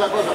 la cosa.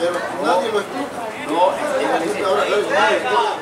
Pero nadie lo escucha. No, es que ahora nadie lo escucha.